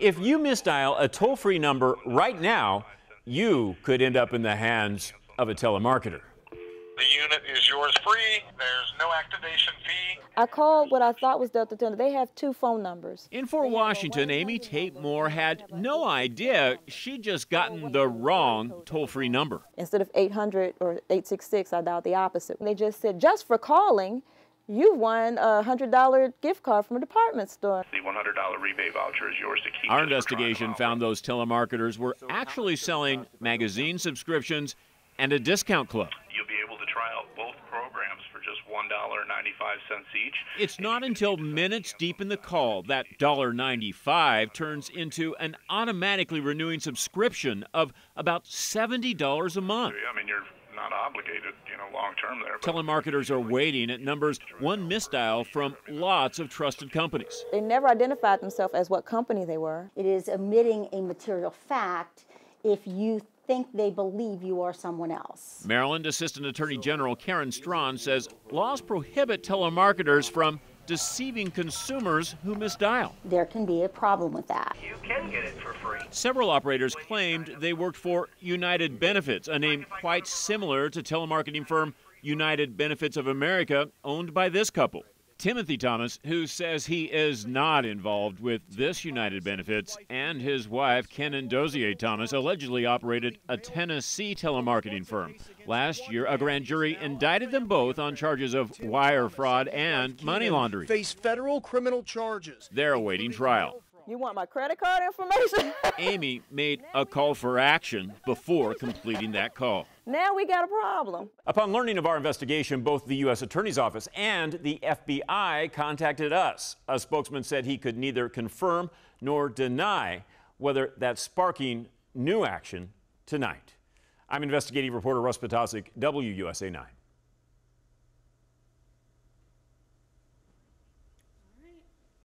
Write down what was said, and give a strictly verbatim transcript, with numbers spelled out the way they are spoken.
If you misdial a toll-free number right now, you could end up in the hands of a telemarketer. The unit is yours free. There's no activation fee. I called what I thought was Delta Dental. They have two phone numbers. In Fort Washington, Amy Tate Moore had no idea she'd just gotten the wrong toll-free number. Instead of eight hundred or eight six six, I dialed the opposite. They just said, just for calling, you won a one hundred dollar gift card from a department store. The one hundred dollar rebate voucher is yours to keep. Our investigation found those telemarketers were actually selling magazine subscriptions and a discount club. You'll be able to try out both programs for just one dollar and ninety-five cents each. It's not until minutes deep in the call that one dollar and ninety-five cents turns into an automatically renewing subscription of about seventy dollars a month. I mean, you're not obligated, you know, long term there. Telemarketers are waiting at numbers one misdial from lots of trusted companies. They never identified themselves as what company they were. It is omitting a material fact if you think they believe you are someone else. Maryland Assistant Attorney General Karen Strawn says laws prohibit telemarketers from deceiving consumers who misdial. There can be a problem with that. You can get it for free. Several operators claimed they worked for United Benefits, a name quite similar to telemarketing firm United Benefits of America, owned by this couple. Timothy Thomas, who says he is not involved with this United Benefits, and his wife, Kenan Dozier Thomas, allegedly operated a Tennessee telemarketing firm. Last year, a grand jury indicted them both on charges of wire fraud and money laundering. Face federal criminal charges. They're awaiting trial. You want my credit card information? Amy made a call for action before completing that call. Now we got a problem. Upon learning of our investigation, both the U S Attorney's Office and the F B I contacted us. A spokesman said he could neither confirm nor deny whether that's sparking new action tonight. I'm investigative reporter Russ Petosic, W U S A nine.